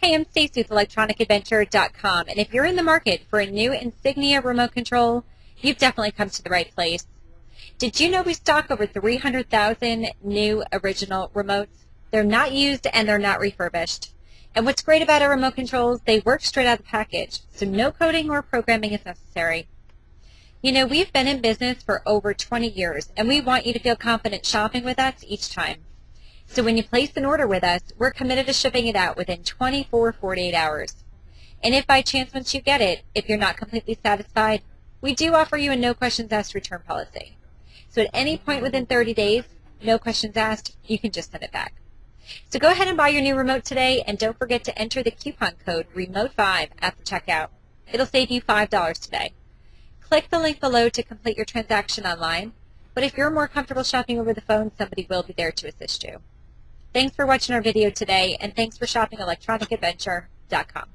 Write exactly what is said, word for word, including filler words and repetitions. Hey, I'm Stacey with Electronic Adventure dot com, and if you're in the market for a new Insignia remote control, you've definitely come to the right place. Did you know we stock over three hundred thousand new original remotes? They're not used and they're not refurbished. And what's great about our remote controls, they work straight out of the package, so no coding or programming is necessary. You know, we've been in business for over twenty years, and we want you to feel confident shopping with us each time. So when you place an order with us, we're committed to shipping it out within twenty-four to forty-eight hours. And if by chance once you get it, if you're not completely satisfied, we do offer you a no questions asked return policy. So at any point within thirty days, no questions asked, you can just send it back. So go ahead and buy your new remote today, and don't forget to enter the coupon code remote five at the checkout. It'll save you five dollars today. Click the link below to complete your transaction online, but if you're more comfortable shopping over the phone, somebody will be there to assist you. Thanks for watching our video today, and thanks for shopping Electronic Adventure dot com.